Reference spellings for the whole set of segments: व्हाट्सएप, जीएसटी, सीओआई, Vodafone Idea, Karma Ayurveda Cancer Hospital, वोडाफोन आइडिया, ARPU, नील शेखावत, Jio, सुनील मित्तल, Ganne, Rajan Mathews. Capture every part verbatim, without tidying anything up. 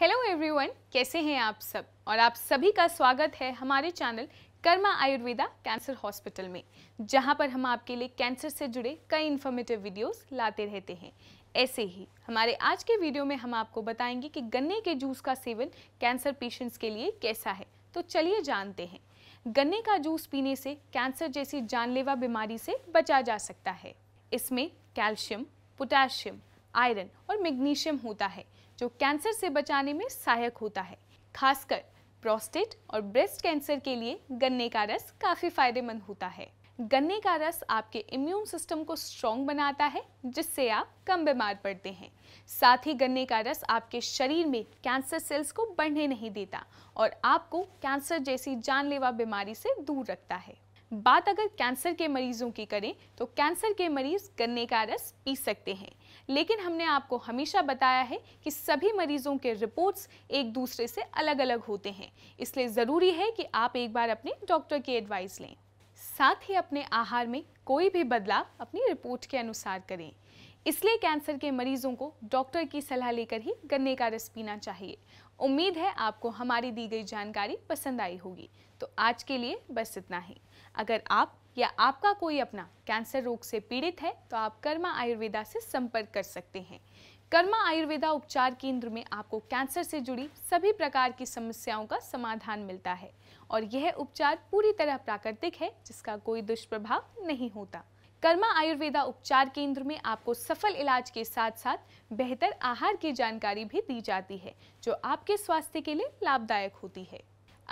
Hello everyone, कैसे हैं आप सब। और आप सभी का स्वागत है हमारे channel Karma Ayurveda cancer hospital में, जहां पर हम आपके लिए कैंसर से जुड़े कई इन्फॉर्मेटिव वीडियोस लाते रहते हैं। ऐसे ही हमारे आज के वीडियो में हम आपको बताएंगे कि गन्ने के जूस का सेवन कैंसर पेशेंट्स के लिए कैसा है। तो चलिए जानते हैं। गन्ने का जूस पीने से कैंसर जैसी जानलेवा बीमारी से बचा जा सकता है। इसमें कैल्शियम, पोटेशियम, आयरन और मैग्नीशियम होता है, जो कैंसर से बचाने में सहायक होता है। खासकर प्रोस्टेट और ब्रेस्ट कैंसर के लिए गन्ने का रस काफ़ी फायदेमंद होता है। गन्ने का रस आपके इम्यून सिस्टम को स्ट्रॉन्ग बनाता है, जिससे आप कम बीमार पड़ते हैं। साथ ही गन्ने का रस आपके शरीर में कैंसर सेल्स को बढ़ने नहीं देता और आपको कैंसर जैसी जानलेवा बीमारी से दूर रखता है। बात अगर कैंसर के मरीजों की करें तो कैंसर के मरीज गन्ने का रस पी सकते हैं, लेकिन हमने आपको हमेशा बताया है कि सभी मरीजों के रिपोर्ट्स एक दूसरे से अलग अलग होते हैं, इसलिए ज़रूरी है कि आप एक बार अपने डॉक्टर की एडवाइस लें। साथ ही अपने आहार में कोई भी बदलाव अपनी रिपोर्ट के अनुसार करें। इसलिए कैंसर के मरीजों को डॉक्टर की सलाह लेकर ही गन्ने का रस पीना चाहिए। उम्मीद है आपको हमारी दी गई जानकारी पसंद आई होगी। तो आज के लिए बस इतना ही। अगर आप या आपका कोई अपना कैंसर रोग से पीड़ित है तो आप कर्मा आयुर्वेदा से संपर्क कर सकते हैं। कर्मा आयुर्वेदा उपचार केंद्र में आपको कैंसर से जुड़ी सभी प्रकार की समस्याओं का समाधान मिलता है और यह उपचार पूरी तरह प्राकृतिक है, जिसका कोई दुष्प्रभाव नहीं होता। कर्मा आयुर्वेदा उपचार केंद्र में आपको सफल इलाज के साथ साथ बेहतर आहार की जानकारी भी दी जाती है, जो आपके स्वास्थ्य के लिए लाभदायक होती है।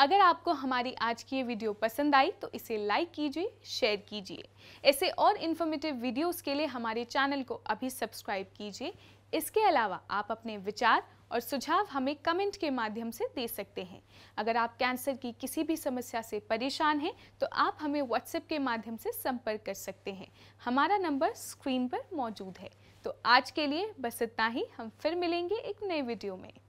अगर आपको हमारी आज की ये वीडियो पसंद आई तो इसे लाइक कीजिए, शेयर कीजिए। ऐसे और इन्फॉर्मेटिव वीडियोस के लिए हमारे चैनल को अभी सब्सक्राइब कीजिए। इसके अलावा आप अपने विचार और सुझाव हमें कमेंट के माध्यम से दे सकते हैं। अगर आप कैंसर की किसी भी समस्या से परेशान हैं तो आप हमें व्हाट्सएप के माध्यम से संपर्क कर सकते हैं। हमारा नंबर स्क्रीन पर मौजूद है। तो आज के लिए बस इतना ही। हम फिर मिलेंगे एक नए वीडियो में।